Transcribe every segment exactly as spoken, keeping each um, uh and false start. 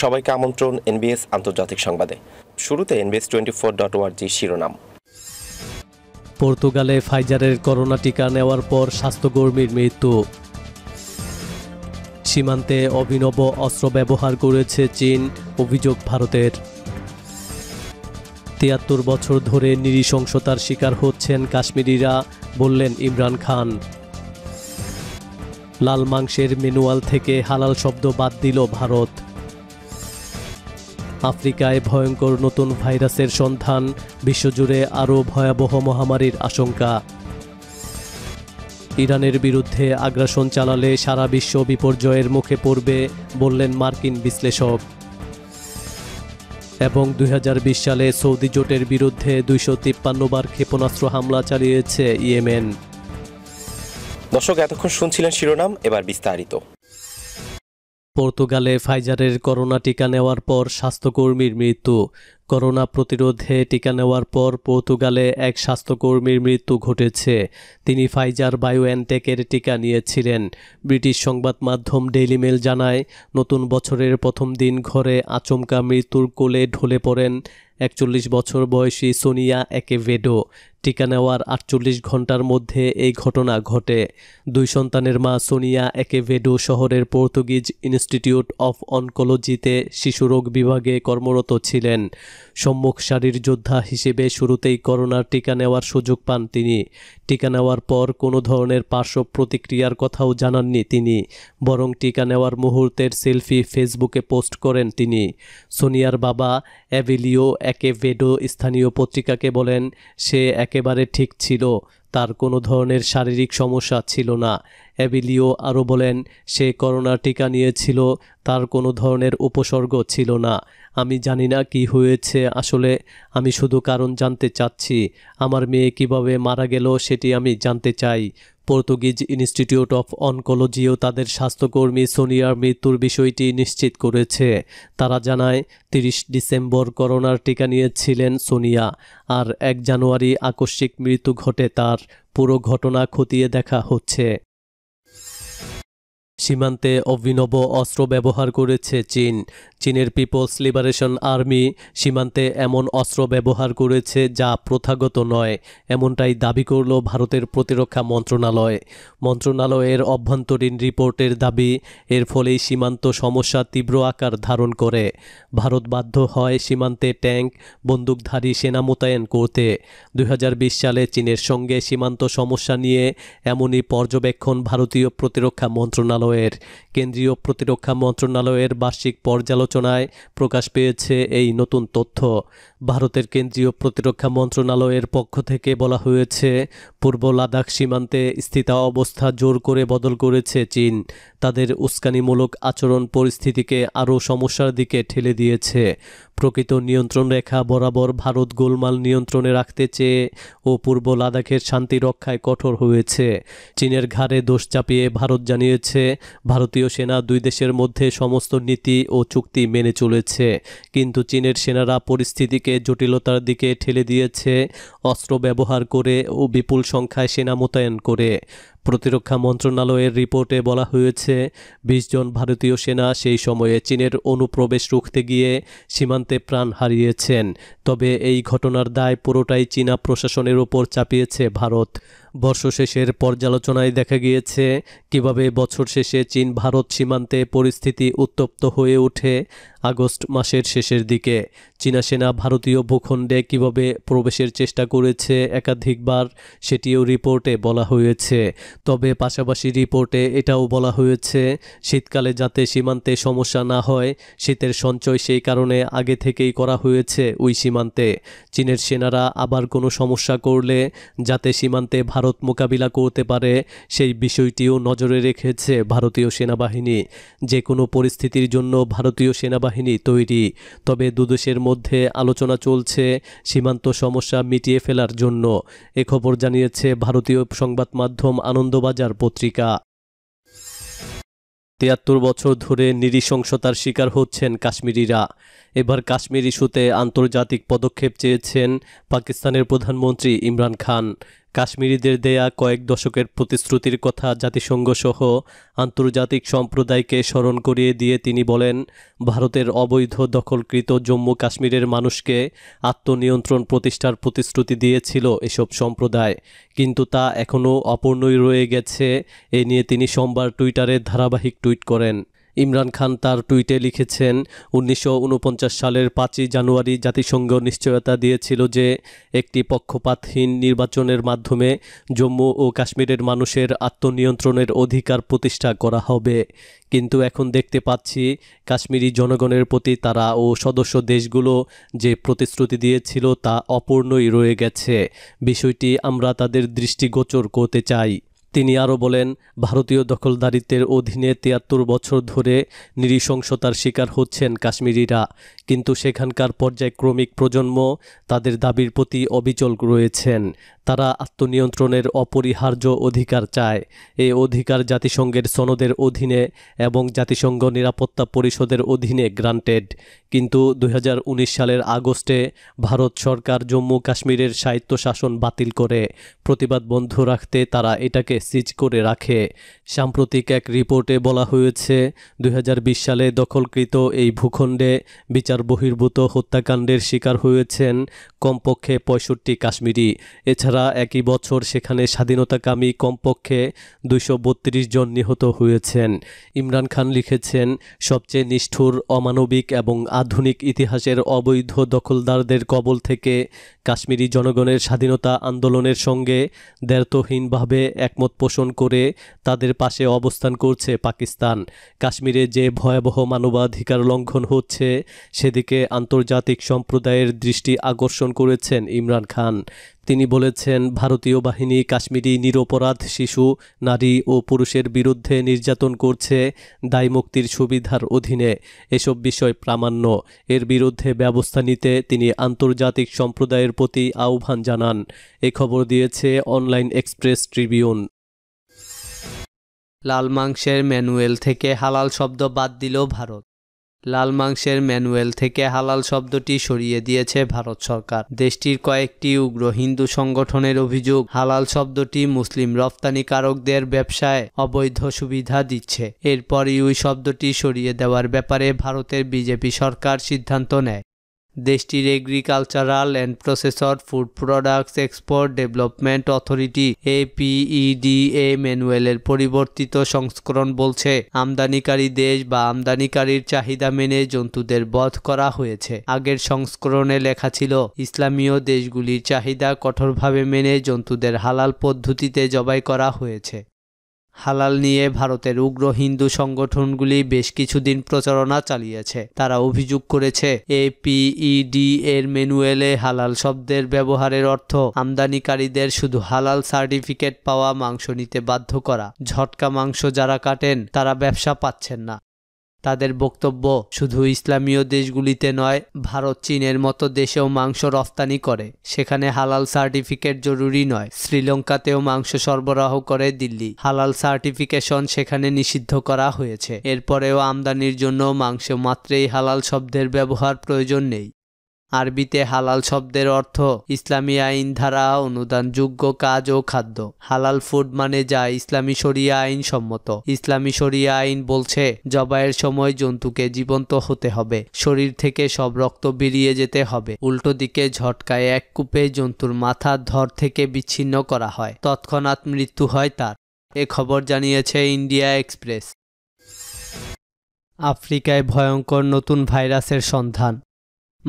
সবাইকে আমন্ত্রণ এনবিএস আন্তর্জাতিক সংবাদে। শুরুতে NBS twenty four dot ORG শিরোনাম। পর্তুগালে ফাইজারের করোনা টিকা নেওয়ার পর স্বাস্থ্যকর্মীর মৃত্যু। সীমান্তে অভিনব অস্ত্র ব্যবহার করেছে চীন, অভিযোগ ভারতের। তিয়াত্তর বছর ধরে নৃশংসতার শিকার হচ্ছেন কাশ্মীরিরা, বললেন ইমরান খান। লাল মাংসের মেনুয়াল থেকে হালাল শব্দ বাদ দিল ভারত। আফ্রিকায় ভয়ঙ্কর নতুন ভাইরাসের সন্ধান, বিশ্বজুড়ে আরও ভয়াবহ মহামারীর আশঙ্কা। ইরানের বিরুদ্ধে আগ্রাসন চালালে সারা বিশ্ব বিপর্যয়ের মুখে পড়বে, বললেন মার্কিন বিশ্লেষক। এবং দুই হাজার বিশ সালে সৌদি জোটের বিরুদ্ধে দুইশো তিপ্পান্ন বার ক্ষেপণাস্ত্র হামলা চালিয়েছে ইয়েমেন। দর্শক, এতক্ষণ শুনছিলেন শিরোনাম, এবার বিস্তারিত। পর্তুগালে ফাইজারের করোনা টিকা নেওয়ার পর স্বাস্থ্যকর্মীর মৃত্যু। করোনা প্রতিরোধে টিকা নেওয়ার পর পর্তুগালে এক স্বাস্থ্যকর্মীর মৃত্যু ঘটেছে। তিনি ফাইজার বায়োএনটেকের টিকা নিয়েছিলেন। ব্রিটিশ সংবাদ মাধ্যম ডেইলি মেল জানায়, নতুন বছরের প্রথম দিন ঘরে আচমকা মৃত্যুর কোলে ঢলে পড়েন একচল্লিশ বছর বয়সী সোনিয়া অ্যাকেভেডো। টিকা নেওয়ার আটচল্লিশ ঘন্টার মধ্যে এই ঘটনা ঘটে। দুই সন্তানের মা সোনিয়া অ্যাকেভেডো শহরের পর্তুগিজ ইনস্টিটিউট অফ অনকোলজিতে শিশুরোগ বিভাগে কর্মরত ছিলেন। সম্মুখ সারির যোদ্ধা হিসেবে শুরুতেই করোনার টিকা নেওয়ার সুযোগ পান তিনি। টিকা নেওয়ার পর কোনো ধরনের পার্শ্ব প্রতিক্রিয়ার কথাও জানাননি তিনি, বরং টিকা নেওয়ার মুহূর্তের সেলফি ফেসবুকে পোস্ট করেন তিনি। সোনিয়ার বাবা অ্যাভিলিও অ্যাকেভেডো স্থানীয় পত্রিকাকে বলেন, সে একেবারে ঠিক ছিল, তার কোনো ধরনের শারীরিক সমস্যা ছিল না। অ্যাভিলিও আরও বলেন, সে করোনা টিকা নিয়েছিল, তার কোনো ধরনের উপসর্গ ছিল না। আমি জানি না কি হয়েছে আসলে, আমি শুধু কারণ জানতে চাচ্ছি। আমার মেয়ে কিভাবে মারা গেল সেটি আমি জানতে চাই। পর্তুগিজ ইনস্টিটিউট অফ অনকোলজিও তাদের স্বাস্থ্যকর্মী সোনিয়ার মৃত্যুর বিষয়টি নিশ্চিত করেছে। তারা জানায়, তিরিশ ডিসেম্বর করোনার টিকা নিয়েছিলেন সোনিয়া, আর এক জানুয়ারি আকস্মিক মৃত্যু ঘটে তার। পুরো ঘটনা খতিয়ে দেখা হচ্ছে। সীমান্তে অভিনব অস্ত্র ব্যবহার করেছে চীন। চীনের পিপলস লিবারেশন আর্মি সীমান্তে এমন অস্ত্র ব্যবহার করেছে যা প্রথাগত নয়, এমনটাই দাবি করল ভারতের প্রতিরক্ষা মন্ত্রণালয়। মন্ত্রণালয়ের অভ্যন্তরীণ রিপোর্টের দাবি, এর ফলেই সীমান্ত সমস্যা তীব্র আকার ধারণ করে। ভারত বাধ্য হয় সীমান্তে ট্যাঙ্ক, বন্দুকধারী সেনা মোতায়েন করতে। দুই হাজার বিশ সালে চীনের সঙ্গে সীমান্ত সমস্যা নিয়ে এমনই পর্যবেক্ষণ ভারতীয় প্রতিরক্ষা মন্ত্রণালয়। কেন্দ্রীয় প্রতিরক্ষা মন্ত্রণালয়ের বার্ষিক পর্যালোচনায় প্রকাশ পেয়েছে এই নতুন তথ্য। ভারতের কেন্দ্রীয় প্রতিরক্ষা মন্ত্রণালয়ের পক্ষ থেকে বলা হয়েছে, পূর্ব লাদাখ সীমান্তে স্থিতাবস্থা জোর করে বদল করেছে চীন। তাদের উস্কানিমূলক আচরণ পরিস্থিতিকে আরও সমস্যার দিকে ঠেলে দিয়েছে। প্রকৃত নিয়ন্ত্রণ রেখা বরাবর ভারত গোলমাল নিয়ন্ত্রণে রাখতে চেয়ে ও পূর্ব লাদাখের শান্তি রক্ষায় কঠোর হয়েছে। চীনের ঘাড়ে দোষ চাপিয়ে ভারত জানিয়েছে, ভারতীয় সেনা দুই দেশের মধ্যে সমস্ত নীতি ও চুক্তি মেনে চলেছে, কিন্তু চীনের সেনারা পরিস্থিতিকে জটিলতার দিকে ঠেলে দিয়েছে অস্ত্র ব্যবহার করে ও বিপুল সংখ্যায় সেনা মোতায়েন করে। প্রতিরক্ষা মন্ত্রণালয়ের রিপোর্টে বলা হয়েছে, বিশ জন ভারতীয় সেনা সেই সময়ে চীনের অনুপ্রবেশ রুখতে গিয়ে সীমান্তে প্রাণ হারিয়েছেন। তবে এই ঘটনার দায় পুরোটাই চীনা প্রশাসনের ওপর চাপিয়েছে ভারত। বর্ষশেষের পর্যালোচনায় দেখা গিয়েছে কিভাবে বছর শেষে চীন ভারত সীমান্তে পরিস্থিতি উত্তপ্ত হয়ে ওঠে। আগস্ট মাসের শেষের দিকে চীনা সেনা ভারতীয় ভূখণ্ডে কিভাবে প্রবেশের চেষ্টা করেছে একাধিকবার, সেটিও রিপোর্টে বলা হয়েছে। তবে পাশাপাশি রিপোর্টে এটাও বলা হয়েছে, শীতকালে যাতে সীমান্তে সমস্যা না হয়, শীতের সঞ্চয় সেই কারণে আগে থেকেই করা হয়েছে ওই সীমান্তে। চীনের সেনারা আবার কোনো সমস্যা করলে যাতে সীমান্তে ভারত মোকাবিলা করতে পারে, সেই বিষয়টিও নজরে রেখেছে ভারতীয় সেনাবাহিনী। যে কোনো পরিস্থিতির জন্য ভারতীয় সেনাবাহিনী তৈরি। তবে দুদেশের মধ্যে আলোচনা চলছে সীমান্ত সমস্যা মিটিয়ে ফেলার জন্য, এ খবর জানিয়েছে ভারতীয় সংবাদ মাধ্যম আনন্দবাজার পত্রিকা। তিয়াত্তর বছর ধরে নৃশংসতার শিকার হচ্ছেন কাশ্মীরিরা, এবার কাশ্মীর ইস্যুতে আন্তর্জাতিক পদক্ষেপ চেয়েছেন পাকিস্তানের প্রধানমন্ত্রী ইমরান খান। কাশ্মীরিদের দেয়া কয়েক দশকের প্রতিশ্রুতির কথা জাতিসংঘসহ আন্তর্জাতিক সম্প্রদায়কে স্মরণ করিয়ে দিয়ে তিনি বলেন, ভারতের অবৈধ দখলকৃত জম্মু কাশ্মীরের মানুষকে আত্মনিয়ন্ত্রণ প্রতিষ্ঠার প্রতিশ্রুতি দিয়েছিল এসব সম্প্রদায়, কিন্তু তা এখনও অপূর্ণই রয়ে গেছে। এ নিয়ে তিনি সোমবার টুইটারে ধারাবাহিক টুইট করেন। ইমরান খান তার টুইটে লিখেছেন, উনিশশো উনপঞ্চাশ সালের পাঁচই জানুয়ারি জাতিসংঘ নিশ্চয়তা দিয়েছিল যে একটি পক্ষপাতহীন নির্বাচনের মাধ্যমে জম্মু ও কাশ্মীরের মানুষের আত্মনিয়ন্ত্রণের অধিকার প্রতিষ্ঠা করা হবে, কিন্তু এখন দেখতে পাচ্ছি কাশ্মীরি জনগণের প্রতি তারা ও সদস্য দেশগুলো যে প্রতিশ্রুতি দিয়েছিল তা অপূর্ণই রয়ে গেছে। বিষয়টি আমরা তাদের দৃষ্টিগোচর করতে চাই। তিনি আরও বলেন, ভারতীয় দখলদারিত্বের অধীনে তিয়াত্তর বছর ধরে নৃশংসতার শিকার হচ্ছেন কাশ্মীরিরা, কিন্তু সেখানকার পর্যায়ক্রমিক প্রজন্ম তাদের দাবির প্রতি অবিচল রয়েছেন। তারা আত্মনিয়ন্ত্রণের অপরিহার্য অধিকার চায়। এই অধিকার জাতিসংঘের সনদের অধীনে এবং জাতিসংঘ নিরাপত্তা পরিষদের অধীনে গ্রান্টেড, কিন্তু দুই হাজার উনিশ সালের আগস্টে ভারত সরকার জম্মু কাশ্মীরের স্বায়ত্তশাসন বাতিল করে প্রতিবাদ বন্ধ রাখতে তারা এটাকে সিজ করে রাখে। সাম্প্রতিক এক রিপোর্টে বলা হয়েছে, দুই হাজার বিশ সালে দখলকৃত এই ভূখণ্ডে বিচার বহির্ভূত হত্যাকাণ্ডের শিকার হয়েছেন কমপক্ষে পঁয়ষট্টি কাশ্মীরি। এছাড়া একই বছর সেখানে স্বাধীনতাকামী কমপক্ষে দুইশো বত্রিশ জন নিহত হয়েছেন। ইমরান খান লিখেছেন, সবচেয়ে নিষ্ঠুর, অমানবিক এবং আধুনিক ইতিহাসের অবৈধ দখলদারদের কবল থেকে কাশ্মীরি জনগণের স্বাধীনতা আন্দোলনের সঙ্গে দ্ব্যর্থহীনভাবে একমত পোষণ করে তাদের পাশে অবস্থান করছে পাকিস্তান। কাশ্মীরে যে ভয়াবহ মানবাধিকার লঙ্ঘন হচ্ছে সেদিকে আন্তর্জাতিক সম্প্রদায়ের দৃষ্টি আকর্ষণ করেছেন ইমরান খান। তিনি বলেছেন, ভারতীয় বাহিনী কাশ্মীরি নিরপরাধ শিশু, নারী ও পুরুষের বিরুদ্ধে নির্যাতন করছে দায়মুক্তির সুবিধার অধীনে। এসব বিষয় প্রামাণ্য। এর বিরুদ্ধে ব্যবস্থা নিতে তিনি আন্তর্জাতিক সম্প্রদায়ের প্রতি আহ্বান জানান। এ খবর দিয়েছে অনলাইন এক্সপ্রেস ট্রিবিউন। লাল মাংসের ম্যানুয়াল থেকে হালাল শব্দ বাদ দিল ভারত। লাল মাংসের ম্যানুয়াল থেকে হালাল শব্দটি সরিয়ে দিয়েছে ভারত সরকার। দেশটির কয়েকটি উগ্র হিন্দু সংগঠনের অভিযোগ, হালাল শব্দটি মুসলিম রপ্তানিকারকদের ব্যবসায় অবৈধ সুবিধা দিচ্ছে। এরপরই ওই শব্দটি সরিয়ে দেওয়ার ব্যাপারে ভারতের বিজেপি সরকার সিদ্ধান্ত নেয়। দেশটির agricultural and processed food products export development authority APEDA ম্যানুয়ালের পরিবর্তিত সংস্করণ বলছে, আমদানিকারী দেশ বা আমদানিকারীর চাহিদা মেনে জন্তুদের বধ করা হয়েছে। আগের সংস্করণে লেখা ছিল, ইসলামীয় দেশগুলির চাহিদা কঠোরভাবে মেনে জন্তুদের হালাল পদ্ধতিতে জবাই করা হয়েছে। হালাল নিয়ে ভারতের উগ্র হিন্দু সংগঠনগুলি বেশ কিছুদিন প্রচারণা চালিয়েছে। তারা অভিযোগ করেছে, এপিইডি এর ম্যানুয়ালে হালাল শব্দের ব্যবহারের অর্থ আমদানিকারীদের শুধু হালাল সার্টিফিকেট পাওয়া মাংস নিতে বাধ্য করা। ঝটকা মাংস যারা কাটেন তারা ব্যবসা পাচ্ছেন না। তাদের বক্তব্য, শুধু ইসলামীয় দেশগুলিতে নয়, ভারত চীনের মতো দেশেও মাংস রফতানি করে, সেখানে হালাল সার্টিফিকেট জরুরি নয়। শ্রীলঙ্কাতেও মাংস সরবরাহ করে দিল্লি, হালাল সার্টিফিকেশন সেখানে নিষিদ্ধ করা হয়েছে। এরপরেও আমদানির জন্য মাংস মাত্রেই হালাল শব্দের ব্যবহার প্রয়োজন নেই। আরবিতে হালাল শব্দের অর্থ ইসলামী আইন ধারা অনুদানযোগ্য কাজ ও খাদ্য। হালাল ফুড মানে যা ইসলামী শরিয়া আইন সম্মত। ইসলামী শরিয়া আইন বলছে, জবাইয়ের সময় জন্তুকে জীবন্ত হতে হবে, শরীর থেকে সব রক্ত বেরিয়ে যেতে হবে। উল্টো দিকে ঝটকায় এক কূপে জন্তুর মাথা ধর থেকে বিচ্ছিন্ন করা হয়, তৎক্ষণাৎ মৃত্যু হয় তার। এ খবর জানিয়েছে ইন্ডিয়া এক্সপ্রেস। আফ্রিকায় ভয়ঙ্কর নতুন ভাইরাসের সন্ধান।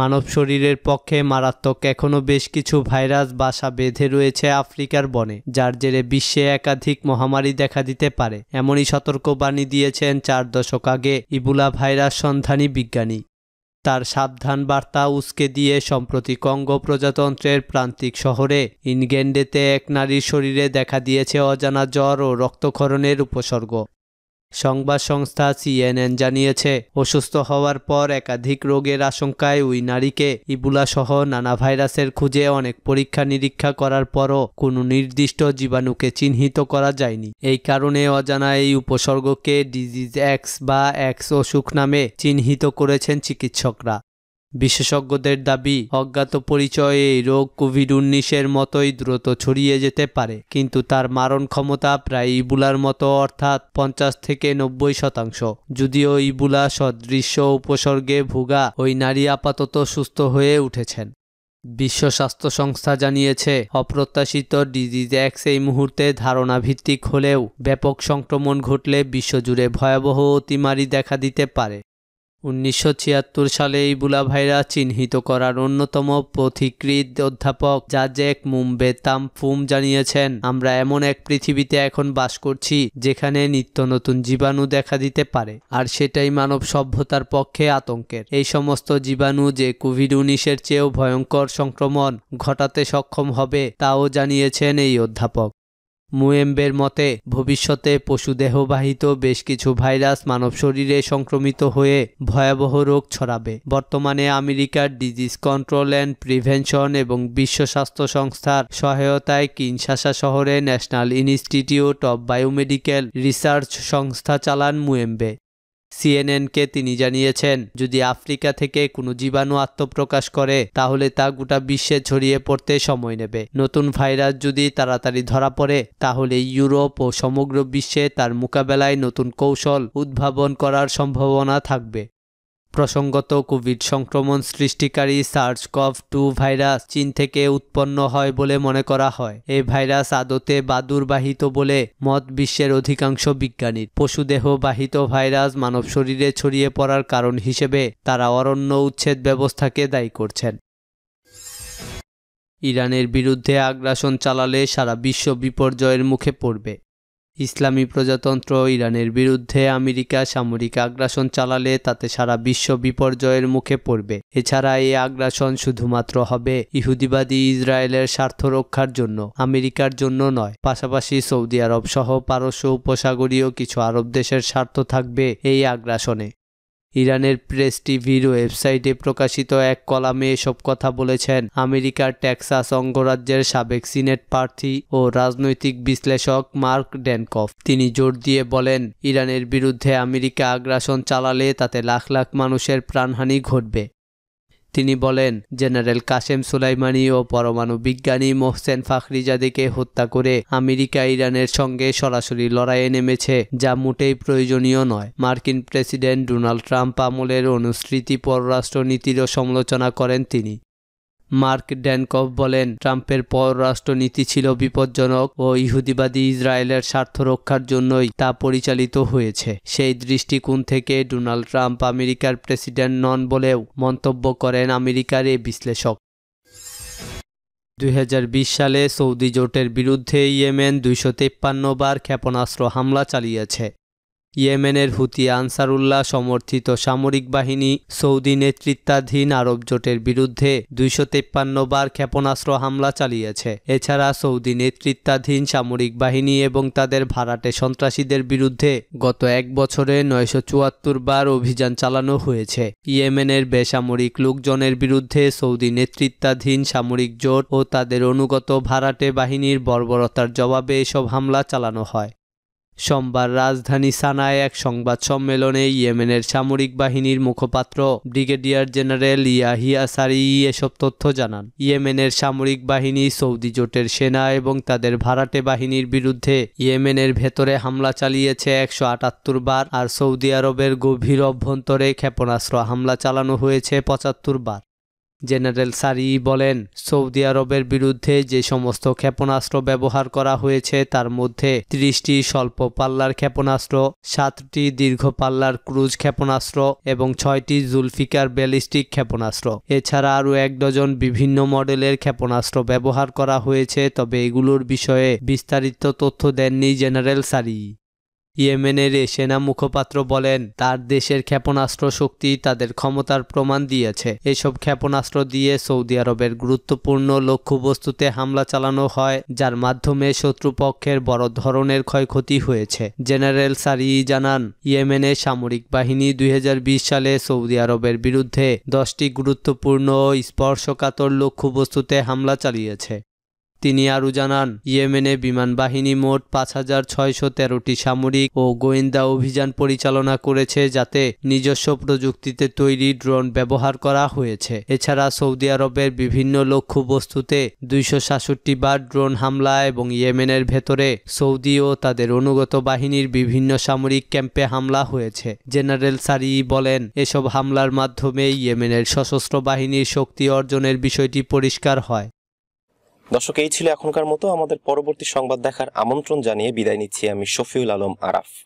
মানব শরীরের পক্ষে মারাত্মক এখনও বেশ কিছু ভাইরাস বাসা বেঁধে রয়েছে আফ্রিকার বনে, যার জেরে বিশ্বে একাধিক মহামারী দেখা দিতে পারে। এমনই সতর্কবাণী দিয়েছেন চার দশক আগে ইবোলা ভাইরাস সন্ধানী বিজ্ঞানী। তার সাবধান বার্তা উসকে দিয়ে সম্প্রতি কঙ্গো প্রজাতন্ত্রের প্রান্তিক শহরে ইনগেন্ডেতে এক নারীর শরীরে দেখা দিয়েছে অজানা জ্বর ও রক্তক্ষরণের উপসর্গ। সংবাদ সংস্থা সিএনএন জানিয়েছে, অসুস্থ হওয়ার পর একাধিক রোগের আশঙ্কায় ওই নারীকে ইবোলাসহ নানা ভাইরাসের খুঁজে অনেক পরীক্ষা নিরীক্ষা করার পরও কোনো নির্দিষ্ট জীবাণুকে চিহ্নিত করা যায়নি। এই কারণে অজানা এই উপসর্গকে ডিজিজ এক্স বা এক্স অসুখ নামে চিহ্নিত করেছেন চিকিৎসকরা। বিশেষজ্ঞদের দাবি অজ্ঞাত পরিচয়ে এই রোগ কোভিড উনিশ এর মতোই দ্রুত ছড়িয়ে যেতে পারে, কিন্তু তার মারণ ক্ষমতা প্রায় ইবোলার মতো অর্থাৎ পঞ্চাশ থেকে নব্বই শতাংশ। যদিও ইবোলা সদৃশ্য উপসর্গে ভোগা ওই নারী আপাতত সুস্থ হয়ে উঠেছেন। বিশ্ব স্বাস্থ্য সংস্থা জানিয়েছে, অপ্রত্যাশিত ডিজিজ এক্স এই মুহূর্তে ধারণা ভিত্তিক হলেও ব্যাপক সংক্রমণ ঘটলে বিশ্বজুড়ে ভয়াবহ অতিমারি দেখা দিতে পারে। উনিশশো ছিয়াত্তর সালে ইবোলা ভাইরাস চিহ্নিত করার অন্যতম পথিকৃৎ অধ্যাপক জাজেক মুম্বে তামফুম জানিয়েছেন, আমরা এমন এক পৃথিবীতে এখন বাস করছি যেখানে নিত্য নতুন জীবাণু দেখা দিতে পারে, আর সেটাই মানব সভ্যতার পক্ষে আতঙ্কের। এই সমস্ত জীবাণু যে কোভিড উনিশ এর চেয়েও ভয়ঙ্কর সংক্রমণ ঘটাতে সক্ষম হবে তাও জানিয়েছেন এই অধ্যাপক। মুয়েম্বের মতে, ভবিষ্যতে পশুদেহবাহিত বেশ কিছু ভাইরাস মানব শরীরে সংক্রমিত হয়ে ভয়াবহ রোগ ছড়াবে। বর্তমানে আমেরিকার ডিজিজ কন্ট্রোল অ্যান্ড প্রিভেনশন এবং বিশ্ব স্বাস্থ্য সংস্থার সহায়তায় কিনশাসা শহরে national institute of biomedical research সংস্থা চালান মুয়েম্বে। সিএনএনকে তিনি জানিয়েছেন, যদি আফ্রিকা থেকে কোনো জীবাণু আত্মপ্রকাশ করে তাহলে তা গোটা বিশ্বে ছড়িয়ে পড়তে সময় নেবে। নতুন ভাইরাস যদি তাড়াতাড়ি ধরা পড়ে তাহলে ইউরোপ ও সমগ্র বিশ্বে তার মোকাবেলায় নতুন কৌশল উদ্ভাবন করার সম্ভাবনা থাকবে। প্রসঙ্গত, কোভিড সংক্রমণ সৃষ্টিকারী সার্স কভ টু ভাইরাস চীন থেকে উৎপন্ন হয় বলে মনে করা হয়। এই ভাইরাস আদতে বাদুরবাহিত বলে মত বিশ্বের অধিকাংশ বিজ্ঞানীর। পশুদেহবাহিত ভাইরাস মানব শরীরে ছড়িয়ে পড়ার কারণ হিসেবে তারা অরণ্য উচ্ছেদ ব্যবস্থাকে দায়ী করছেন। ইরানের বিরুদ্ধে আগ্রাসন চালালে সারা বিশ্ব বিপর্যয়ের মুখে পড়বে। ইসলামী প্রজাতন্ত্র ইরানের বিরুদ্ধে আমেরিকা সামরিক আগ্রাসন চালালে তাতে সারা বিশ্ব বিপর্যয়ের মুখে পড়বে। এছাড়া এই আগ্রাসন শুধুমাত্র হবে ইহুদিবাদী ইসরায়েলের স্বার্থ রক্ষার জন্য, আমেরিকার জন্য নয়। পাশাপাশি সৌদি আরব সহ পারস্য উপসাগরীয় কিছু আরব দেশের স্বার্থ থাকবে এই আগ্রাসনে। ইরানের প্রেস টিভির ওয়েবসাইটে প্রকাশিত এক কলামে এসব কথা বলেছেন আমেরিকার টেক্সাস অঙ্গরাজ্যের সাবেক সিনেট প্রার্থী ও রাজনৈতিক বিশ্লেষক মার্ক ড্যানকফ। তিনি জোর দিয়ে বলেন, ইরানের বিরুদ্ধে আমেরিকা আগ্রাসন চালালে তাতে লাখ লাখ মানুষের প্রাণহানি ঘটবে। তিনি বলেন, জেনারেল কাসেম সুলাইমানি ও পরমাণু বিজ্ঞানী মোহসেন ফাখরিজাদেকে হত্যা করে আমেরিকা ইরানের সঙ্গে সরাসরি লড়াইয়ে নেমেছে, যা মোটেই প্রয়োজনীয় নয়। মার্কিন প্রেসিডেন্ট ডোনাল্ড ট্রাম্প আমলের অনুসৃতি পররাষ্ট্রনীতিরও সমালোচনা করেন তিনি। মার্ক ড্যানকফ বলেন, ট্রাম্পের পররাষ্ট্রনীতি ছিল বিপজ্জনক ও ইহুদিবাদী ইসরায়েলের স্বার্থ রক্ষার জন্যই তা পরিচালিত হয়েছে। সেই দৃষ্টিকোণ থেকে ডোনাল্ড ট্রাম্প আমেরিকার প্রেসিডেন্ট নন বলেও মন্তব্য করেন আমেরিকার এই বিশ্লেষক। দুই হাজার বিশ সালে সৌদি জোটের বিরুদ্ধে ইয়েমেন দুইশো তেপ্পান্ন বার ক্ষেপণাস্ত্র হামলা চালিয়েছে। ইয়েমেনের হুতি আনসারুল্লাহ সমর্থিত সামরিক বাহিনী সৌদি নেতৃত্বাধীন আরব জোটের বিরুদ্ধে দুইশো তেপ্পান্ন বার ক্ষেপণাস্ত্র হামলা চালিয়েছে। এছাড়া সৌদি নেতৃত্বাধীন সামরিক বাহিনী এবং তাদের ভাড়াটে সন্ত্রাসীদের বিরুদ্ধে গত এক বছরে নয়শো চুয়াত্তর বার অভিযান চালানো হয়েছে। ইয়েমেনের বেসামরিক লোকজনের বিরুদ্ধে সৌদি নেতৃত্বাধীন সামরিক জোট ও তাদের অনুগত ভাড়াটে বাহিনীর বর্বরতার জবাবে এসব হামলা চালানো হয়। সোমবার রাজধানী সানায় এক সংবাদ সম্মেলনে ইয়েমেনের সামরিক বাহিনীর মুখপাত্র ব্রিগেডিয়ার জেনারেল ইয়াহিয়া আসারি এসব তথ্য জানান। ইয়েমেনের সামরিক বাহিনী সৌদি জোটের সেনা এবং তাদের ভাড়াটে বাহিনীর বিরুদ্ধে ইয়েমেনের ভেতরে হামলা চালিয়েছে একশো আটাত্তর বার, আর সৌদি আরবের গভীর অভ্যন্তরে ক্ষেপণাস্ত্র হামলা চালানো হয়েছে পঁচাত্তর বার। জেনারেল সারি বলেন, সৌদি আরবের বিরুদ্ধে যে সমস্ত ক্ষেপণাস্ত্র ব্যবহার করা হয়েছে তার মধ্যে ত্রিশটি স্বল্প পাল্লার ক্ষেপণাস্ত্র, সাতটি দীর্ঘ পাল্লার ক্রুজ ক্ষেপণাস্ত্র এবং ছয়টি জুলফিকার ব্যালিস্টিক ক্ষেপণাস্ত্র। এছাড়া আরও এক ডজন বিভিন্ন মডেলের ক্ষেপণাস্ত্র ব্যবহার করা হয়েছে, তবে এগুলোর বিষয়ে বিস্তারিত তথ্য দেননি জেনারেল সারি। ইয়েমেনের এ সেনা মুখপাত্র বলেন, তার দেশের ক্ষেপণাস্ত্র শক্তি তাদের ক্ষমতার প্রমাণ দিয়েছে। এসব ক্ষেপণাস্ত্র দিয়ে সৌদি আরবের গুরুত্বপূর্ণ লক্ষ্যবস্তুতে হামলা চালানো হয়, যার মাধ্যমে শত্রুপক্ষের বড় ধরনের ক্ষয়ক্ষতি হয়েছে। জেনারেল সারি জানান, ইয়েমেনের সামরিক বাহিনী দুই হাজার বিশ সালে সৌদি আরবের বিরুদ্ধে দশটি গুরুত্বপূর্ণ স্পর্শকাতর লক্ষ্যবস্তুতে হামলা চালিয়েছে। তিনি আরও জানান, ইয়েমেনে বিমান বাহিনী মোট পাঁচ হাজার ছয়শো তেরোটি সামরিক ও গোয়েন্দা অভিযান পরিচালনা করেছে, যাতে নিজস্ব প্রযুক্তিতে তৈরি ড্রোন ব্যবহার করা হয়েছে। এছাড়া সৌদি আরবের বিভিন্ন লক্ষ্যবস্তুতে দুইশো সাতষট্টি বার ড্রোন হামলা এবং ইয়েমেনের ভেতরে সৌদি ও তাদের অনুগত বাহিনীর বিভিন্ন সামরিক ক্যাম্পে হামলা হয়েছে। জেনারেল সারি বলেন, এসব হামলার মাধ্যমে ইয়েমেনের সশস্ত্র বাহিনীর শক্তি অর্জনের বিষয়টি পরিষ্কার হয়। দর্শক, এই ছিল এখনকার মতো। আমাদের পরবর্তী সংবাদ দেখার আমন্ত্রণ জানিয়ে বিদায় নিচ্ছি আমি শফিউল আলম আরাফ।